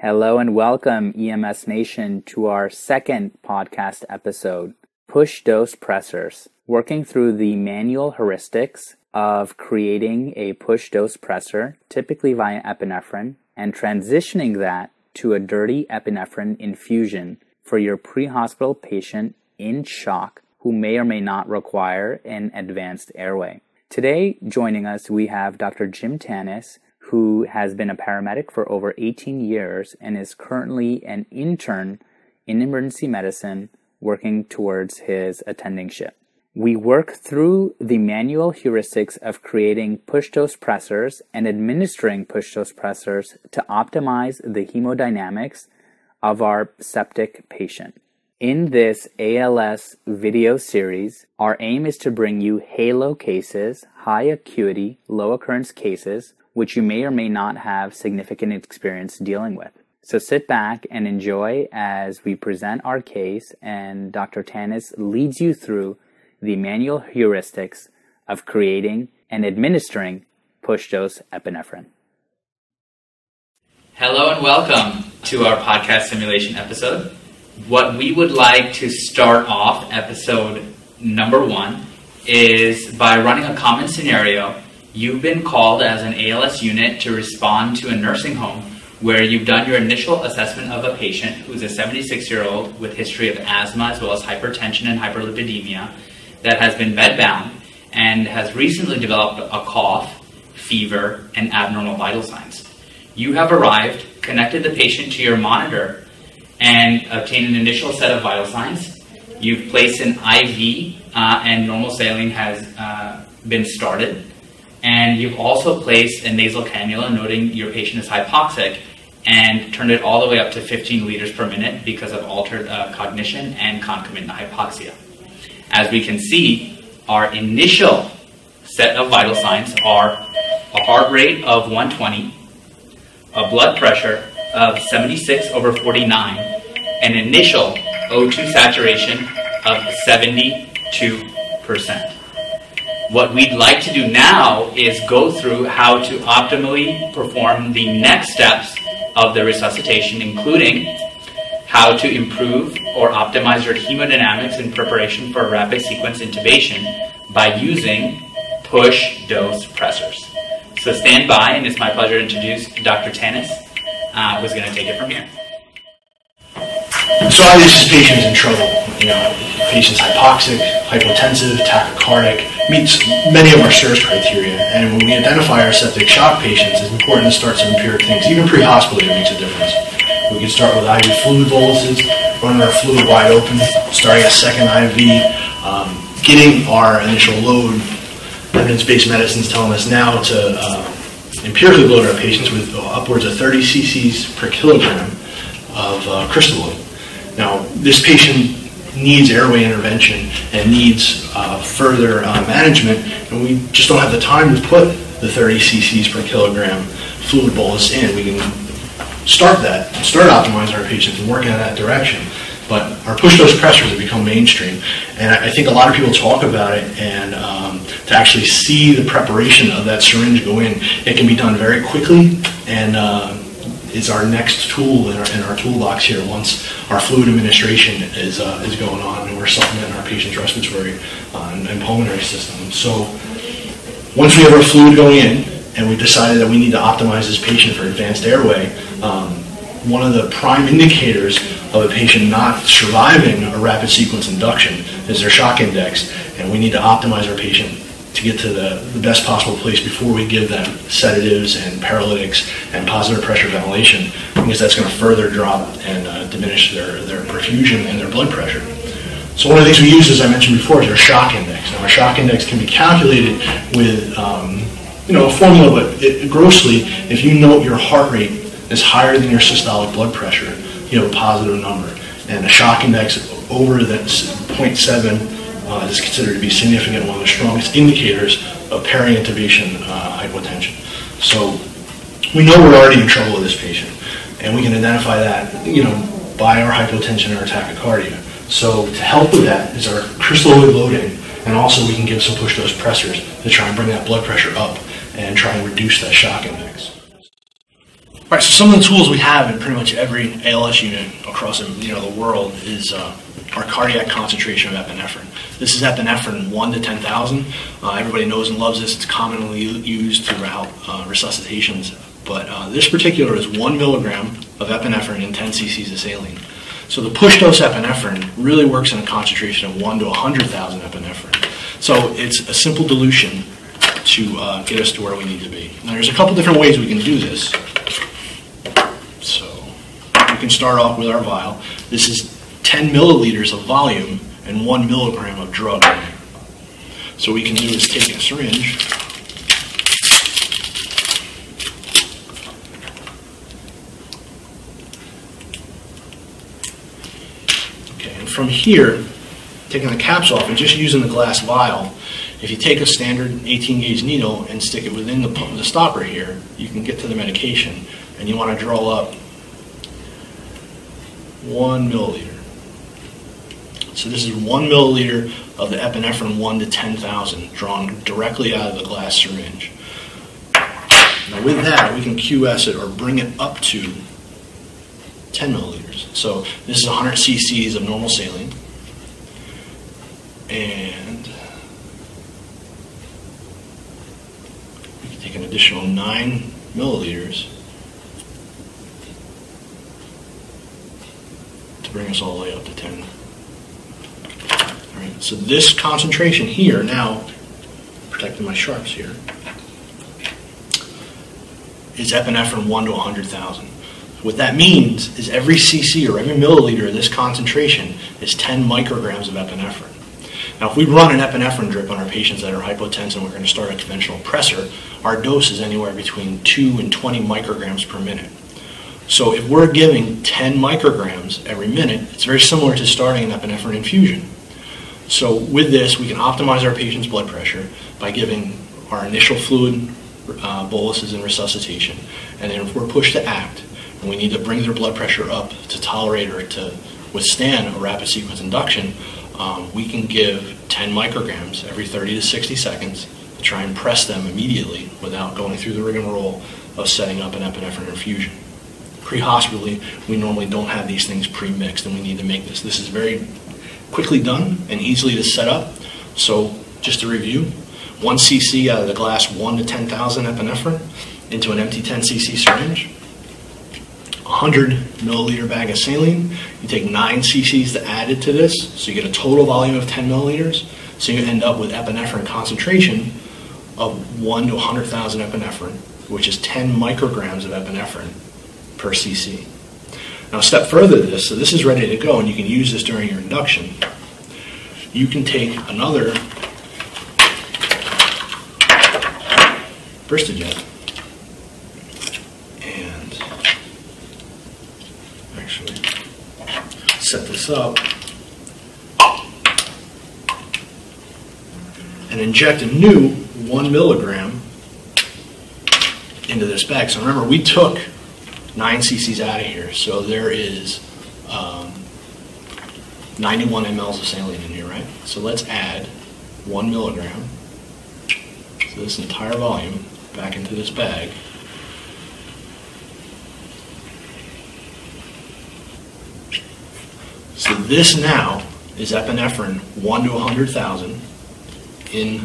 Hello and welcome, EMS Nation, to our second podcast episode, Push Dose Pressors, working through the manual heuristics of creating a push dose pressor, typically via epinephrine, and transitioning that to a dirty epinephrine infusion for your pre-hospital patient in shock who may or may not require an advanced airway. Today, joining us, we have Dr. Jim Tanis, who has been a paramedic for over 18 years and is currently an intern in emergency medicine working towards his attendingship. We work through the manual heuristics of creating push dose pressors and administering push dose pressors to optimize the hemodynamics of our septic patient. In this ALS video series, our aim is to bring you HALO cases, high acuity, low occurrence cases, which you may or may not have significant experience dealing with. So sit back and enjoy as we present our case and Dr. Tanis leads you through the manual heuristics of creating and administering push-dose epinephrine. Hello and welcome to our podcast simulation episode. What we would like to start off episode number 1 is by running a common scenario. You've been called as an ALS unit to respond to a nursing home where you've done your initial assessment of a patient who's a 76-year-old with history of asthma as well as hypertension and hyperlipidemia that has been bedbound and has recently developed a cough, fever, and abnormal vital signs. You have arrived, connected the patient to your monitor, and obtained an initial set of vital signs. You've placed an IV and normal saline has been started. And you've also placed a nasal cannula, noting your patient is hypoxic, and turned it all the way up to 15 liters per minute because of altered cognition and concomitant hypoxia. As we can see, our initial set of vital signs are a heart rate of 120, a blood pressure of 76/49, an initial O2 saturation of 72%. What we'd like to do now is go through how to optimally perform the next steps of the resuscitation, including how to improve or optimize your hemodynamics in preparation for rapid sequence intubation by using push dose pressors. So stand by, and it's my pleasure to introduce Dr. Tanis, who's going to take it from here. So obviously this patient's in trouble. You know, patient's hypoxic, hypotensive, tachycardic, meets many of our SIRS criteria. And when we identify our septic shock patients, it's important to start some empiric things. Even pre-hospital, it makes a difference. We can start with IV fluid boluses, running our fluid wide open, starting a second IV, getting our initial load. Evidence-based medicine's telling us now to empirically load our patients with upwards of 30 cc's per kilogram of crystalloid. Now, this patient needs airway intervention and needs further management, and we just don't have the time to put the 30 cc's per kilogram fluid bolus in. We can start optimizing our patients and work in that direction. But our push dose pressors have become mainstream, and I think a lot of people talk about it, and to actually see the preparation of that syringe go in, it can be done very quickly, and is our next tool in our toolbox here once our fluid administration is going on and we're supplementing our patient's respiratory and pulmonary system. So once we have our fluid going in and we decided that we need to optimize this patient for advanced airway, one of the prime indicators of a patient not surviving a rapid sequence induction is their shock index, and we need to optimize our patient to get to the best possible place before we give them sedatives and paralytics and positive pressure ventilation, because that's going to further drop and diminish their perfusion and their blood pressure. So one of the things we use, as I mentioned before, is our shock index. Now, our shock index can be calculated with a formula, but grossly, if you note your heart rate is higher than your systolic blood pressure, you have a positive number. And a shock index over that 0.7 is considered to be significant, one of the strongest indicators of peri-intubation hypotension. So we know we're already in trouble with this patient, and we can identify that, by our hypotension and our tachycardia. So to help with that is our crystalloid loading, and also we can give some push dose pressors to try and bring that blood pressure up and try and reduce that shock index. All right, so some of the tools we have in pretty much every ALS unit across the world is our cardiac concentration of epinephrine. This is epinephrine 1 to 10,000. Everybody knows and loves this. It's commonly used throughout resuscitations. But this particular is 1 milligram of epinephrine and 10 cc's of saline. So the push dose epinephrine really works in a concentration of 1 to 100,000 epinephrine. So it's a simple dilution to get us to where we need to be. Now there's a couple different ways we can do this. We can start off with our vial. This is 10 milliliters of volume and 1 milligram of drug. So what we can do is take a syringe, okay, and from here, taking the caps off and just using the glass vial, if you take a standard 18-gauge needle and stick it within the stopper here, you can get to the medication, and you want to draw up 1 milliliter. So this is 1 milliliter of the epinephrine 1 to 10,000 drawn directly out of the glass syringe. Now with that, we can QS it or bring it up to 10 milliliters. So this is 100 cc's of normal saline and we can take an additional 9 milliliters to bring us all the way up to 10. All right, so this concentration here now, protecting my sharps here, is epinephrine 1 to 100,000. What that means is every cc or every milliliter of this concentration is 10 micrograms of epinephrine. Now if we run an epinephrine drip on our patients that are hypotensive and we're going to start a conventional pressor, our dose is anywhere between 2 and 20 micrograms per minute. So if we're giving 10 micrograms every minute, it's very similar to starting an epinephrine infusion. So with this, we can optimize our patient's blood pressure by giving our initial fluid boluses in resuscitation. And then if we're pushed to act, and we need to bring their blood pressure up to tolerate or to withstand a rapid sequence induction, we can give 10 micrograms every 30 to 60 seconds to try and press them immediately without going through the rigmarole of setting up an epinephrine infusion. Pre-hospitally, we normally don't have these things pre-mixed, and we need to make this. This is very quickly done and easily to set up. So just to review, 1 cc out of the glass 1 to 10,000 epinephrine into an empty 10 cc syringe, 100 milliliter bag of saline. You take 9 cc's to add it to this, so you get a total volume of 10 milliliters. So you end up with epinephrine concentration of 1 to 100,000 epinephrine, which is 10 micrograms of epinephrine per cc. Now a step further to this, so this is ready to go and you can use this during your induction. You can take another Bristojet and actually set this up and inject a new 1 milligram into this bag. So remember, we took 9 cc's out of here, so there is 91 mLs of saline in here, right? So let's add 1 milligram, so this entire volume, back into this bag. So this now is epinephrine 1 to 100,000 in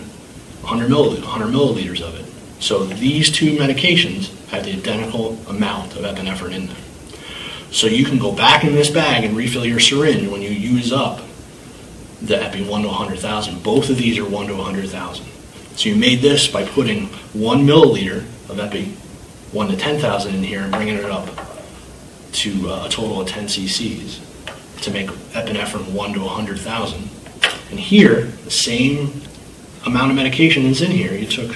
100 milliliters of it. So these two medications have the identical amount of epinephrine in them. So you can go back in this bag and refill your syringe when you use up the epi 1 to 100,000. Both of these are 1 to 100,000. So you made this by putting 1 milliliter of epi 1 to 10,000 in here and bringing it up to a total of 10 cc's to make epinephrine 1 to 100,000. And here, the same amount of medication is in here. You took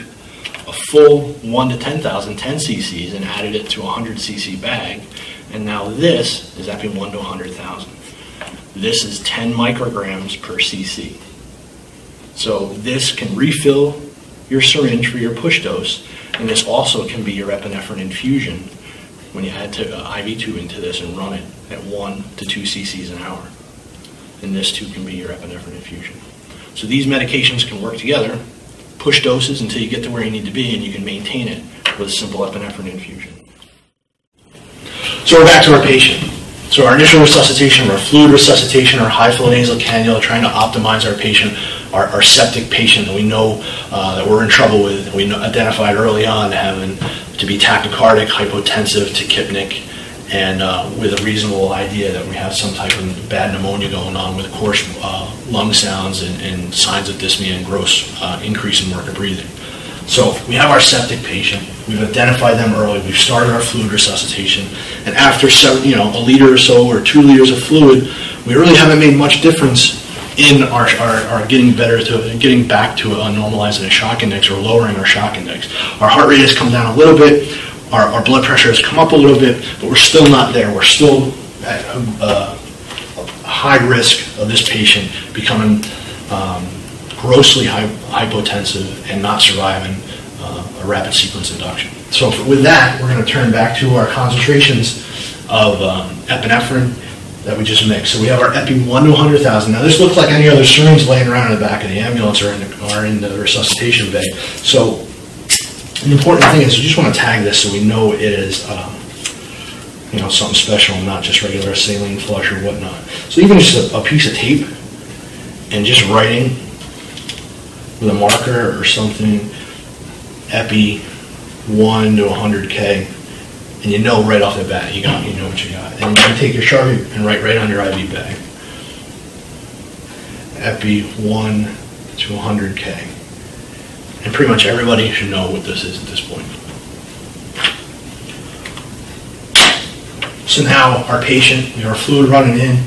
a full 1 to 10,000, 10 cc's, and added it to a 100 cc bag, and now this is epi 1 to 100,000. This is 10 micrograms per cc. So this can refill your syringe for your push dose, and this also can be your epinephrine infusion when you add IV tube into this and run it at 1 to 2 cc's an hour. And this too can be your epinephrine infusion. So these medications can work together, push doses until you get to where you need to be, and you can maintain it with a simple epinephrine infusion. So we're back to our patient. So our initial resuscitation, our fluid resuscitation, our high flow nasal cannula, trying to optimize our patient, our septic patient that we know that we're in trouble with, that we identified early on having to be tachycardic, hypotensive, tachypnic, and with a reasonable idea that we have some type of bad pneumonia going on with coarse lung sounds and signs of dyspnea and gross increase in work of breathing. So we have our septic patient. We've identified them early. We've started our fluid resuscitation, and after a liter or so or 2 liters of fluid, we really haven't made much difference in our getting better to getting back to normalizing a shock index or lowering our shock index. Our heart rate has come down a little bit. Our blood pressure has come up a little bit, but we're still not there. We're still at high risk of this patient becoming grossly hypotensive and not surviving a rapid sequence induction. So with that, we're going to turn back to our concentrations of epinephrine that we just mixed. So we have our epi 1 to 100,000. Now this looks like any other syringe laying around in the back of the ambulance or in the resuscitation bay. So the important thing is you just want to tag this so we know it is something special and not just regular saline flush or whatnot. So even just a piece of tape and just writing with a marker or something, epi 1 to 100K, and you know right off the bat you know what you got. And you take your Sharpie and write right on your IV bag, epi 1 to 100K. And pretty much everybody should know what this is at this point. So now our patient, we have our fluid running in,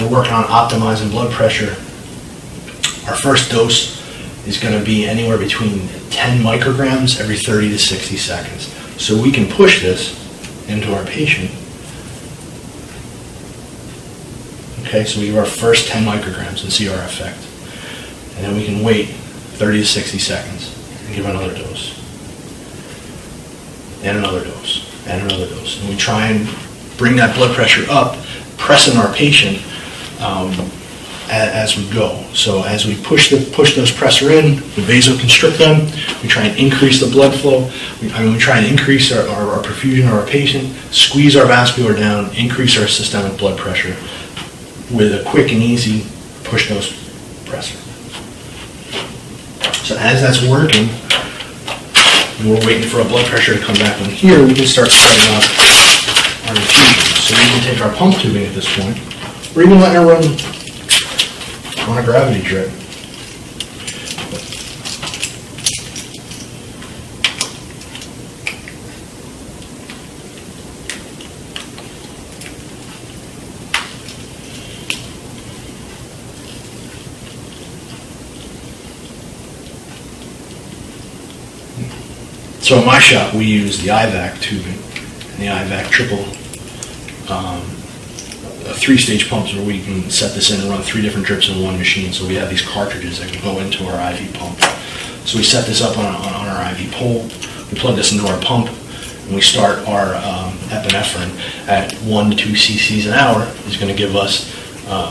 we're working on optimizing blood pressure. Our first dose is going to be anywhere between 10 micrograms every 30 to 60 seconds. So we can push this into our patient. Okay, so we give our first 10 micrograms and see our effect. And then we can wait 30 to 60 seconds and give another dose, and another dose, and another dose. And we try and bring that blood pressure up, pressing our patient as we go. So as we push those pressor in, we vasoconstrict them, we try and increase the blood flow, we try and increase our perfusion of our patient, squeeze our vascular down, increase our systemic blood pressure with a quick and easy push dose pressor. So as that's working, and we're waiting for our blood pressure to come back on here, we can start setting up our infusion. So we can take our pump tubing at this point, or even letting her run on a gravity drip. So in my shop, we use the IVAC tubing and the IVAC triple, three-stage pumps where we can set this in and run three different drips in one machine. So we have these cartridges that can go into our IV pump. So we set this up on our IV pole, we plug this into our pump, and we start our epinephrine at 1 to 2 cc's an hour is going to give us,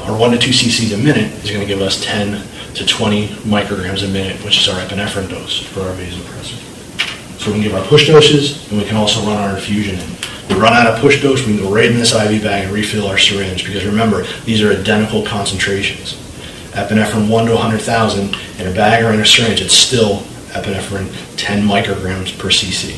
or 1 to 2 cc's a minute is going to give us 10 to 20 micrograms a minute, which is our epinephrine dose for our vasopressor. So we can give our push doses, and we can also run our infusion in. We run out of push dose, we can go right in this IV bag and refill our syringe, because remember, these are identical concentrations. Epinephrine 1 to 100,000 in a bag or in a syringe, it's still epinephrine 10 micrograms per cc.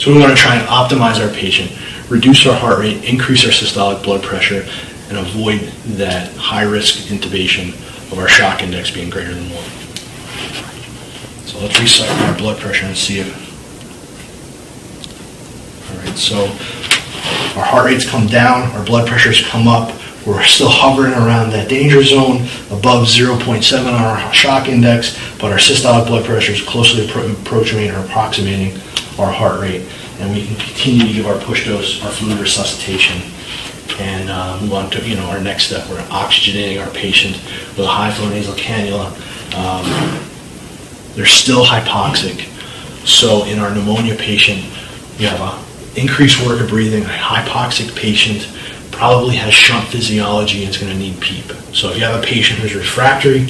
So we want to try and optimize our patient, reduce our heart rate, increase our systolic blood pressure, and avoid that high-risk intubation of our shock index being greater than 1. So let's recycle our blood pressure and see it. All right, so our heart rate's come down, our blood pressure's come up, we're still hovering around that danger zone, above 0.7 on our shock index, but our systolic blood pressure is closely approaching or approximating our heart rate, and we can continue to give our push dose, our fluid resuscitation, and move on to our next step. We're oxygenating our patient with a high-flow nasal cannula. They're still hypoxic. So in our pneumonia patient, you have an increased work of breathing. A hypoxic patient probably has shunt physiology and is going to need PEEP. So if you have a patient who's refractory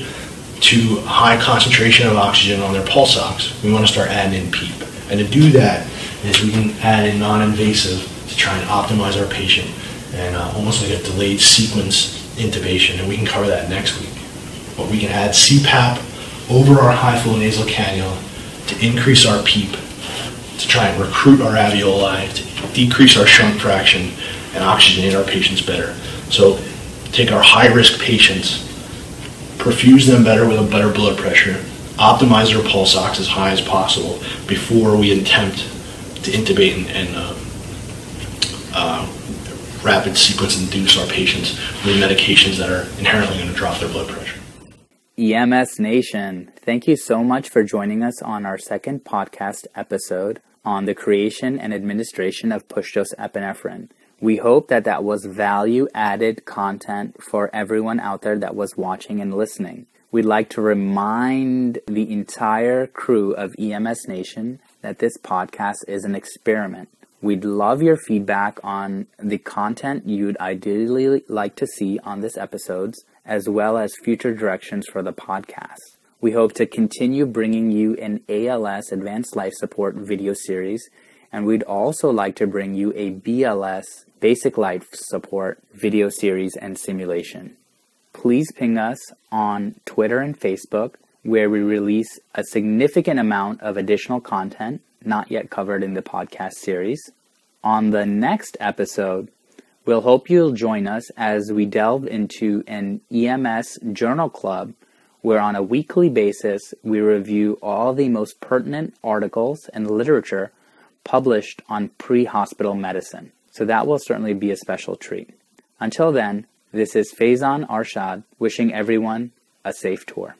to high concentration of oxygen on their pulse ox, we want to start adding in PEEP. And to do that, is we can add in non-invasive to try and optimize our patient and almost like a delayed sequence intubation, and we can cover that next week. But we can add CPAP over our high flow nasal cannula to increase our PEEP, to try and recruit our alveoli, to decrease our shunt fraction, and oxygenate our patients better. So take our high-risk patients, perfuse them better with a better blood pressure, optimize their pulse ox as high as possible before we attempt to intubate and rapid sequence induce our patients with medications that are inherently going to drop their blood pressure. EMS Nation, thank you so much for joining us on our second podcast episode on the creation and administration of push-dose epinephrine. We hope that that was value-added content for everyone out there that was watching and listening. We'd like to remind the entire crew of EMS Nation that this podcast is an experiment. We'd love your feedback on the content you'd ideally like to see on this episode, as well as future directions for the podcast. We hope to continue bringing you an ALS Advanced Life Support video series, and we'd also like to bring you a BLS Basic Life Support video series and simulation. Please ping us on Twitter and Facebook, where we release a significant amount of additional content not yet covered in the podcast series. On the next episode, we'll hope you'll join us as we delve into an EMS journal club, where on a weekly basis, we review all the most pertinent articles and literature published on pre-hospital medicine. So that will certainly be a special treat. Until then, this is Faizan Arshad wishing everyone a safe tour.